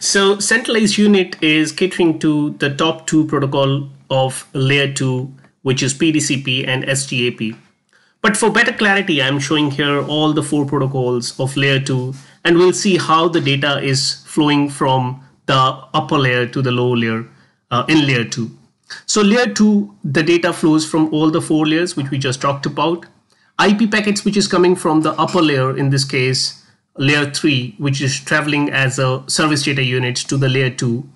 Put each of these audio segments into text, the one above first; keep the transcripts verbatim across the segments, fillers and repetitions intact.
So centralized unit is catering to the top two protocol of layer two, which is P D C P and S D A P. But for better clarity, I'm showing here all the four protocols of layer two, and we'll see how the data is flowing from the upper layer to the lower layer uh, in layer two. So layer two, the data flows from all the four layers, which we just talked about. I P packets, which is coming from the upper layer, in this case, layer three, which is traveling as a service data unit to the layer two,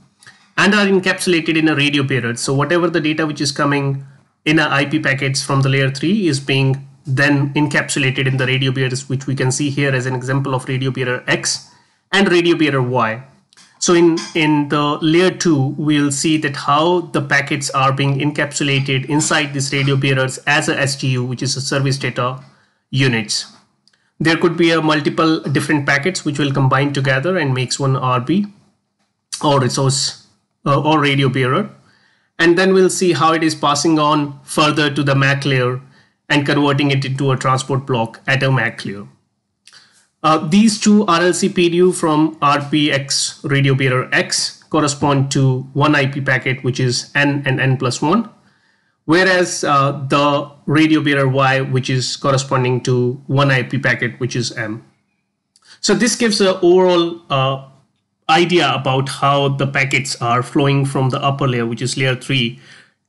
and are encapsulated in a radio payload. So whatever the data which is coming in our I P packets from the layer three is being then encapsulated in the radio peers, which we can see here as an example of radio peer X and radio peer Y. So in, in the layer two, we'll see that how the packets are being encapsulated inside these radio peers as a S D U, which is a service data units. There could be a multiple different packets which will combine together and makes one R B or resource uh, or radio peer. And then we'll see how it is passing on further to the M A C layer and converting it into a transport block at a M A C layer. Uh, these two R L C P D U from R P X radio peer X correspond to one I P packet, which is N and N plus one, whereas uh, the radio peer Y, which is corresponding to one I P packet, which is M. So this gives an overall uh, idea about how the packets are flowing from the upper layer, which is layer three,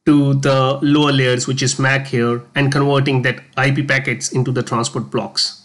to the lower layers, which is M A C here, and converting that I P packets into the transport blocks.